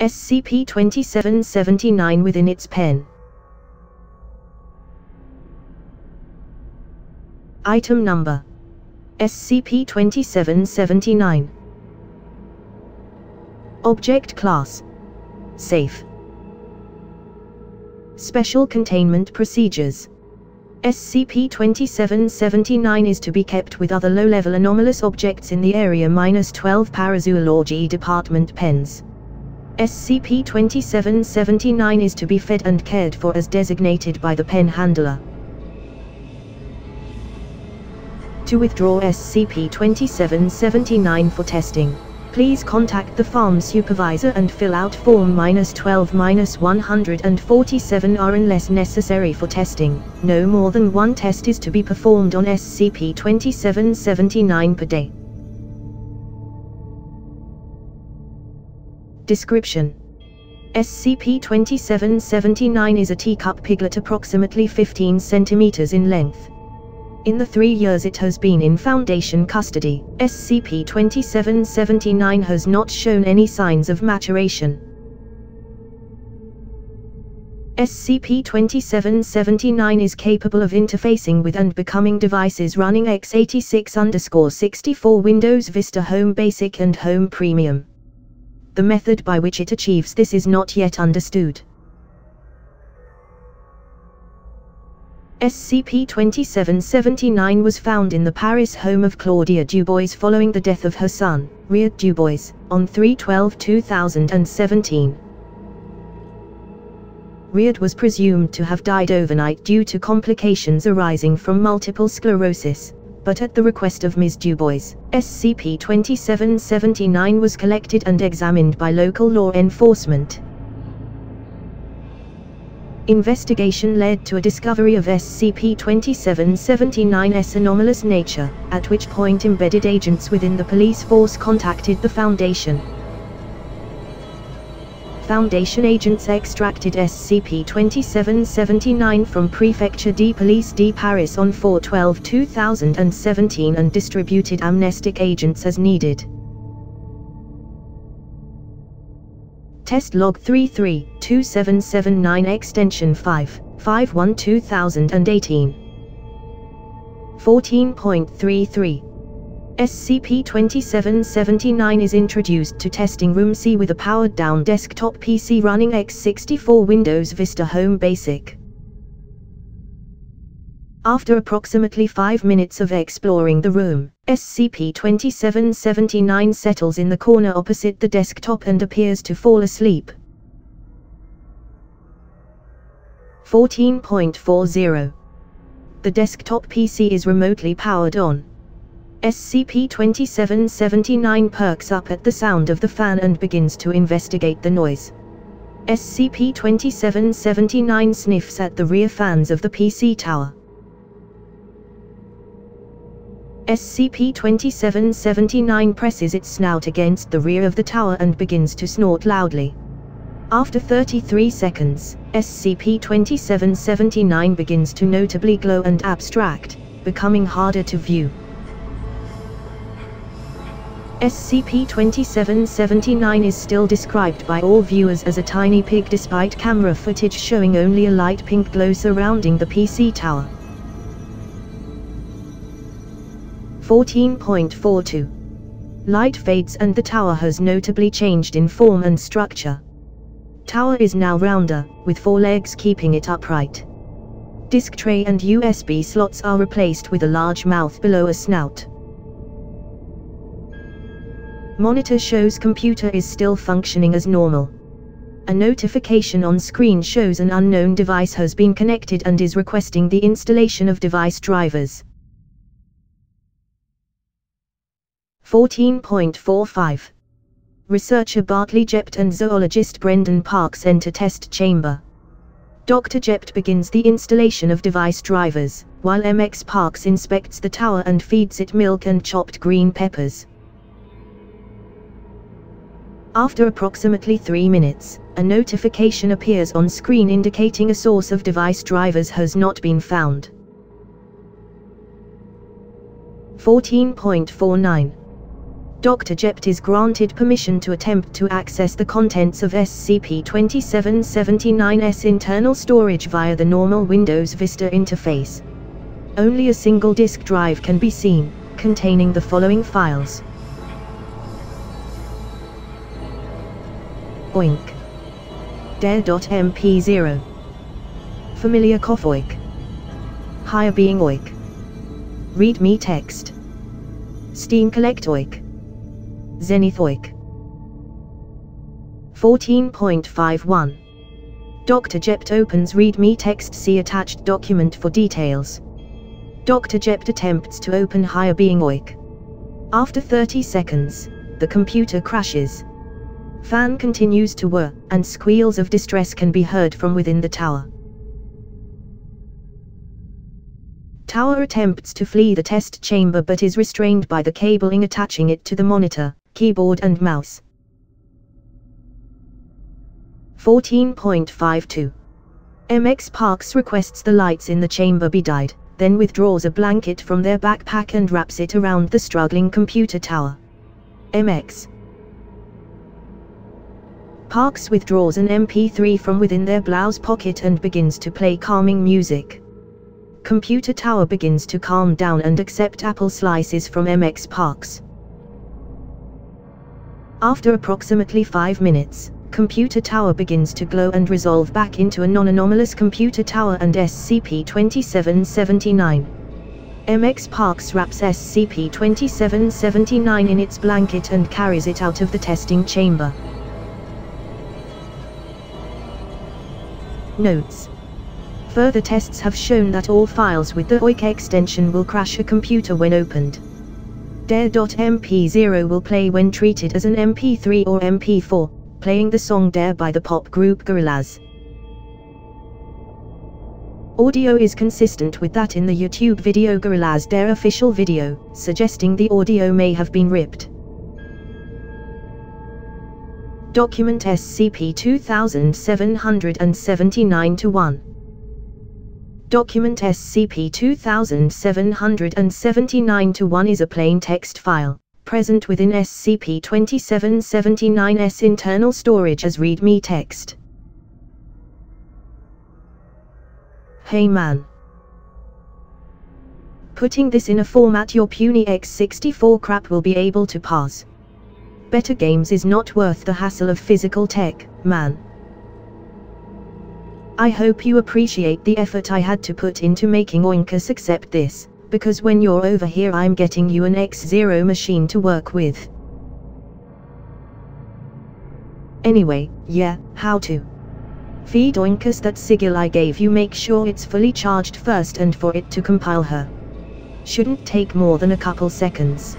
SCP-2779 within its pen. Item number: SCP-2779. Object class: safe. Special containment procedures. SCP-2779 is to be kept with other low-level anomalous objects in the Area -12 Parazoology Department pens. SCP-2779 is to be fed and cared for as designated by the pen handler. To withdraw SCP-2779 for testing, please contact the farm supervisor and fill out Form -12-147R unless necessary for testing. No more than one test is to be performed on SCP-2779 per day. Description: SCP-2779 is a teacup piglet approximately 15 cm in length. In the 3 years it has been in Foundation custody, SCP-2779 has not shown any signs of maturation. SCP-2779 is capable of interfacing with and becoming devices running x86-64 Windows Vista Home Basic and Home Premium. The method by which it achieves this is not yet understood. SCP-2779 was found in the Paris home of Claudia Dubois following the death of her son, Riyad Dubois, on 3/12/2017. Riyad was presumed to have died overnight due to complications arising from multiple sclerosis, but at the request of Ms. Dubois, SCP-2779 was collected and examined by local law enforcement. Investigation led to a discovery of SCP-2779's anomalous nature, at which point embedded agents within the police force contacted the Foundation. Foundation agents extracted SCP-2779 from Prefecture de Police de Paris on 4/12/2017 and distributed amnestic agents as needed. Test log 332779 extension 5/51/2018. 14.33. SCP-2779 is introduced to testing room C with a powered-down desktop PC running x64 Windows Vista Home Basic. After approximately 5 minutes of exploring the room, SCP-2779 settles in the corner opposite the desktop and appears to fall asleep. 14.40. The desktop PC is remotely powered on. SCP-2779 perks up at the sound of the fan and begins to investigate the noise. SCP-2779 sniffs at the rear fans of the PC tower. SCP-2779 presses its snout against the rear of the tower and begins to snort loudly. After 33 seconds, SCP-2779 begins to notably glow and abstract, becoming harder to view. SCP-2779 is still described by all viewers as a tiny pig despite camera footage showing only a light pink glow surrounding the PC tower. 14.42. Light fades and the tower has notably changed in form and structure. Tower is now rounder, with 4 legs keeping it upright. Disk tray and USB slots are replaced with a large mouth below a snout. Monitor shows computer is still functioning as normal. A notification on screen shows an unknown device has been connected and is requesting the installation of device drivers. 14.45. Researcher Bartley Jept and zoologist Brendan Parks enter test chamber. Dr. Jept begins the installation of device drivers, while MX Parks inspects the tower and feeds it milk and chopped green peppers. After approximately 3 minutes, a notification appears on screen indicating a source of device drivers has not been found. 14.49. Dr. Jept is granted permission to attempt to access the contents of SCP-2779's internal storage via the normal Windows Vista interface. Only a single disk drive can be seen, containing the following files. Oink. Dare.mp0. Familiar cough oik. Higher being oik. Read me text. Steam collect oik. Zenith oik. 14.51. Dr. Jept opens read me text, see attached document for details. Dr. Jept attempts to open higher being oik. After 30 seconds, the computer crashes. Fan continues to whir, and squeals of distress can be heard from within the tower. Tower attempts to flee the test chamber but is restrained by the cabling attaching it to the monitor, keyboard and mouse. 14.52. MX Parks requests the lights in the chamber be died, then withdraws a blanket from their backpack and wraps it around the struggling computer tower. MX Parks withdraws an MP3 from within their blouse pocket and begins to play calming music. Computer tower begins to calm down and accept apple slices from MX Parks. After approximately 5 minutes, computer tower begins to glow and resolve back into a non-anomalous computer tower and SCP-2779. MX Parks wraps SCP-2779 in its blanket and carries it out of the testing chamber. Notes. Further tests have shown that all files with the OIK extension will crash a computer when opened. Dare.mp0 will play when treated as an MP3 or MP4. Playing the song Dare by the pop group Gorillaz. Audio is consistent with that in the YouTube video Gorillaz Dare official video, suggesting the audio may have been ripped. Document SCP-2779-1. Document SCP-2779-1 is a plain text file, present within SCP-2779's internal storage as readme text. Hey man. Putting this in a format your puny x64 crap will be able to parse. Better games is not worth the hassle of physical tech, man. I hope you appreciate the effort I had to put into making Oinkus accept this, because when you're over here I'm getting you an X0 machine to work with. Anyway, yeah, how to feed Oinkus that sigil I gave you. Make sure it's fully charged first, and for it to compile her shouldn't take more than a couple seconds.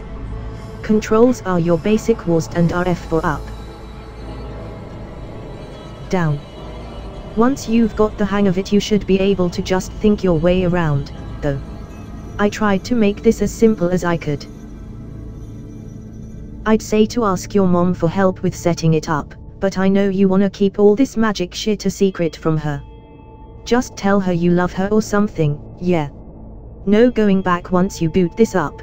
Controls are your basic WASD and RF for up, down. Once you've got the hang of it you should be able to just think your way around, though. I tried to make this as simple as I could. I'd say to ask your mom for help with setting it up, but I know you wanna keep all this magic shit a secret from her. Just tell her you love her or something, yeah. No going back once you boot this up.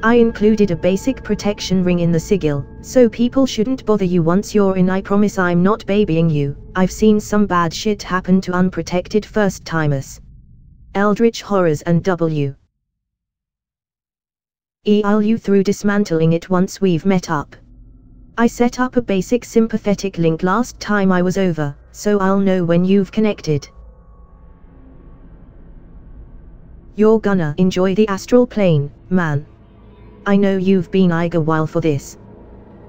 I included a basic protection ring in the sigil, so people shouldn't bother you once you're in. I promise I'm not babying you, I've seen some bad shit happen to unprotected first-timers. Eldritch horrors and I'll you through dismantling it once we've met up. I set up a basic sympathetic link last time I was over, so I'll know when you've connected. You're gonna enjoy the astral plane, man. I know you've been eager a while for this.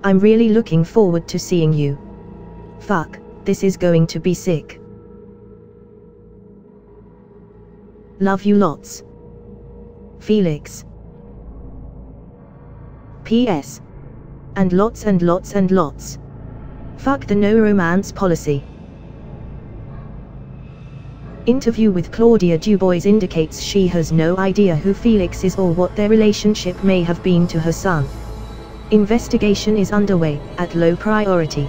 I'm really looking forward to seeing you. Fuck, this is going to be sick. Love you lots. Felix. P.S. And lots and lots and lots. Fuck the no romance policy. Interview with Claudia Dubois indicates she has no idea who Felix is or what their relationship may have been to her son. Investigation is underway, at low priority.